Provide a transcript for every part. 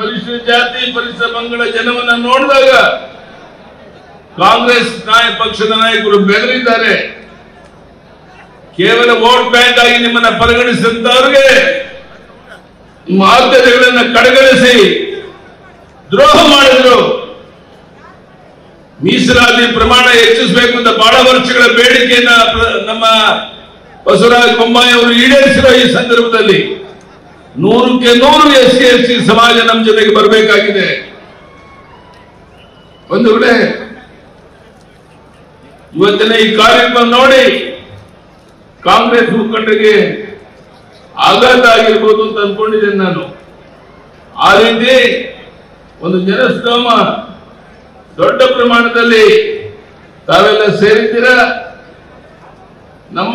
ಪರಿಶಿಷ್ಟ ಜಾತಿ ಪರಿಶಿಷ್ಟ ಪಂಗಡ ಜನವನ್ನು ನೋಡಿದಾಗ ಕಾಂಗ್ರೆಸ್ ಪಕ್ಷದ ನಾಯಕರು ಬೆದರಿದ್ದಾರೆ. ಕೇವಲ ವೋಟ್ ಬ್ಯಾಂಕ್ ಆಗಿ ನಿಮ್ಮನ್ನ ಪರಿಗಣಿಸಿದವರಿಗೆ ನಿಮ್ಮ ಆದ್ಯತೆಗಳನ್ನು ಕಡೆಗಣಿಸಿ ದ್ರೋಹ ಮಾಡಿದ್ರು. ಮೀಸಲಾತಿ ಪ್ರಮಾಣ ಹೆಚ್ಚಿಸಬೇಕು ಅಂತ ಬಹಳ ವರ್ಷಗಳ ಬೇಡಿಕೆಯನ್ನು ನಮ್ಮ ಬಸವರಾಜ ಬೊಮ್ಮಾಯಿ ಅವರು ಈಡೇರಿಸಿರೋ ಈ ಸಂದರ್ಭದಲ್ಲಿ 100% SC/ST ಸಮಾಜ ನಮ್ಮ ಜೊತೆಗೆ ಬರಬೇಕಾಗಿದೆ. ಒಂದು ವೇಳೆ ಇವತ್ತಿನ ಈ ಕಾರ್ಯಕ್ರಮ ನೋಡಿ ಕಾಂಗ್ರೆಸ್ ಮುಖಂಡರಿಗೆ ಆಘಾತ ಆಗಿರಬಹುದು ಅಂತ ಅನ್ಕೊಂಡಿದ್ದೇನೆ ನಾನು. ಆ ರೀತಿ ಒಂದು ಜನಸ್ತೋಮ ದೊಡ್ಡ ಪ್ರಮಾಣದಲ್ಲಿ ತಾವೆಲ್ಲ ಸೇರಿದ್ದೀರಾ. ನಮ್ಮ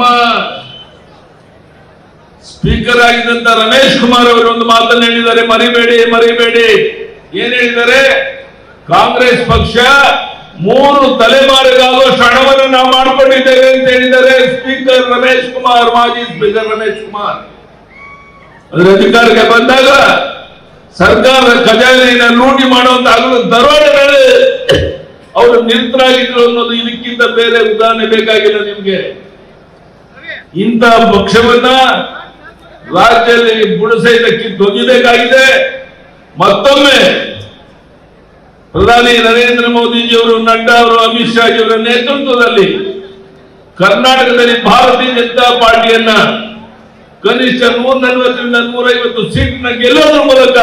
ಸ್ಪೀಕರ್ ಆಗಿದ್ದಂತ ರಮೇಶ್ ಕುಮಾರ್ ಅವರು ಒಂದು ಮಾತನ್ನು ಹೇಳಿದ್ದಾರೆ, ಮರಿಬೇಡಿ. ಏನ್ ಹೇಳಿದ್ದಾರೆ? ಕಾಂಗ್ರೆಸ್ ಪಕ್ಷ 3 ತಲೆಮಾರಿಗಾಗುವಷ್ಟು ಹಣವನ್ನು ನಾವು ಮಾಡಿಕೊಂಡಿದ್ದೇವೆ ಅಂತ ಹೇಳಿದ್ದಾರೆ ಸ್ಪೀಕರ್ ರಮೇಶ್ ಕುಮಾರ್, ಮಾಜಿ ಸ್ಪೀಕರ್ ರಮೇಶ್ ಕುಮಾರ್. ಅದರ ಅಧಿಕಾರಕ್ಕೆ ಬಂದಾಗ ಸರ್ಕಾರದ ಖಜಾನೆಯನ್ನು ಲೂಟಿ ಮಾಡುವಂತ ದರೋಡೆಗಳು ಅವರು ನಿರತರಾಗಿದ್ರು ಅನ್ನೋದು ಇದಕ್ಕಿಂತ ಬೇರೆ ಉದಾಹರಣೆ ಬೇಕಾಗಿಲ್ಲ ನಿಮ್ಗೆ. ಇಂಥ ಪಕ್ಷವನ್ನ ರಾಜ್ಯದಲ್ಲಿ ಬುಡಸೈದಕ್ಕೆ ತೊಗಿಬೇಕಾಗಿದೆ. ಮತ್ತೊಮ್ಮೆ ಪ್ರಧಾನಿ ನರೇಂದ್ರ ಮೋದಿಜಿಯವರು, ನಡ್ಡಾ ಅವರು, ಅಮಿತ್ ಶಾ ಜಿಯವರ ನೇತೃತ್ವದಲ್ಲಿ ಕರ್ನಾಟಕದಲ್ಲಿ ಭಾರತೀಯ ಜನತಾ ಪಾರ್ಟಿಯನ್ನ ಕನಿಷ್ಠ 140-150 ಸೀಟ್ನ ಗೆಲ್ಲೋದ್ರ ಮೂಲಕ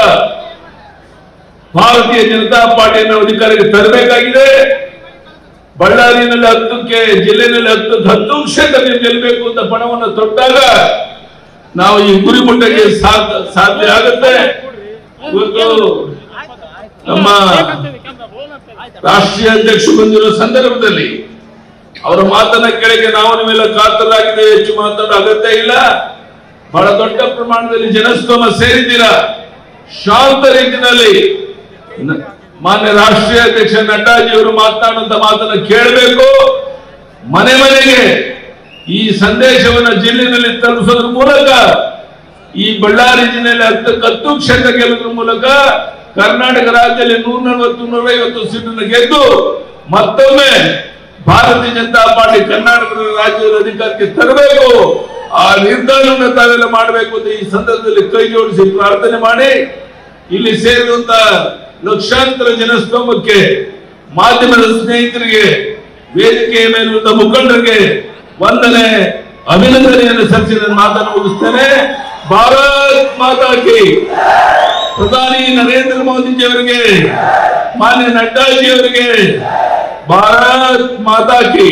ಭಾರತೀಯ ಜನತಾ ಪಾರ್ಟಿಯನ್ನು ಅಧಿಕಾರಕ್ಕೆ ತರಬೇಕಾಗಿದೆ. ಬಳ್ಳಾರಿನಲ್ಲಿ 10ಕ್ಕೆ, ಜಿಲ್ಲೆನಲ್ಲಿ 10 ಕ್ಷೇತ್ರದಲ್ಲಿ ಗೆಲ್ಲಬೇಕು ಅಂತ ಪಣವನ್ನು ತೊಟ್ಟಾಗ ನಾವು ಈ ಗುರಿ ಮುಟ್ಟಕ್ಕೆ ಸಾಧ್ಯ ಆಗುತ್ತೆ. ಇವತ್ತು ನಮ್ಮ ರಾಷ್ಟ್ರೀಯ ಅಧ್ಯಕ್ಷರು ಬಂದಿರೋ ಸಂದರ್ಭದಲ್ಲಿ ಅವರ ಮಾತನ್ನ ಕೆಳಗೆ ನಾವು ನಿಮ್ಮೆಲ್ಲ ಕಾತರಾಗಿದೆ. ಹೆಚ್ಚು ಮಾತಾಡೋ ಅಗತ್ಯ ಇಲ್ಲ. ಬಹಳ ದೊಡ್ಡ ಪ್ರಮಾಣದಲ್ಲಿ ಜನಸ್ತೋಮ ಸೇರಿದ್ದೀರಾ. ಶಾಂತ ರೀತಿಯಲ್ಲಿ ಮಾನ್ಯ ರಾಷ್ಟ್ರೀಯ ಅಧ್ಯಕ್ಷ ನಡ್ಡಾಜಿಯವರು ಮಾತನಾಡುವಂತ ಮಾತನ್ನು ಕೇಳಬೇಕು. ಮನೆ ಮನೆಗೆ ಈ ಸಂದೇಶವನ್ನು ಜಿಲ್ಲೆಯಲ್ಲಿ ತಲುಪಿಸೋದ್ರ ಮೂಲಕ, ಈ ಬಳ್ಳಾರಿ ಜಿಲ್ಲೆಯಲ್ಲಿ 10 ಕ್ಷೇತ್ರ ಗೆಲ್ಲುವ ಮೂಲಕ ಕರ್ನಾಟಕ ರಾಜ್ಯದಲ್ಲಿ 140-150 ಸೀಟನ್ನು ಗೆದ್ದು ಮತ್ತೊಮ್ಮೆ ಭಾರತೀಯ ಜನತಾ ಪಾರ್ಟಿ ಕರ್ನಾಟಕದ ರಾಜ್ಯದ ಅಧಿಕಾರಕ್ಕೆ ತರಬೇಕು. ಆ ನಿರ್ಧಾರವನ್ನು ತಾವೆಲ್ಲ ಮಾಡಬೇಕು ಅಂತ ಈ ಸಂದರ್ಭದಲ್ಲಿ ಕೈ ಜೋಡಿಸಿ ಪ್ರಾರ್ಥನೆ ಮಾಡಿ, ಇಲ್ಲಿ ಸೇರಿದಂತ ಲಕ್ಷಾಂತರ ಜನಸ್ತೋಮಕ್ಕೆ, ಮಾಧ್ಯಮದ ಸ್ನೇಹಿತರಿಗೆ, ವೇದಿಕೆಯ ಮೇಲಿರುವ ಮುಖಂಡರಿಗೆ ವಂದನೆ, ಅಭಿನಂದನೆಯನ್ನು ಸಲ್ಲಿಸಿ ಮಾತನ್ನು ಮುಗಿಸ್ತೇನೆ. ಭಾರತ್ ಮಾತಾ ಕಿ. ಪ್ರಧಾನಿ ನರೇಂದ್ರ ಮೋದಿಜಿ ಅವರಿಗೆ, ಮಾನ್ಯ ನಡ್ಡಾಜಿ ಅವರಿಗೆ ಭಾರತ್ ಮಾತಾ ಕಿ.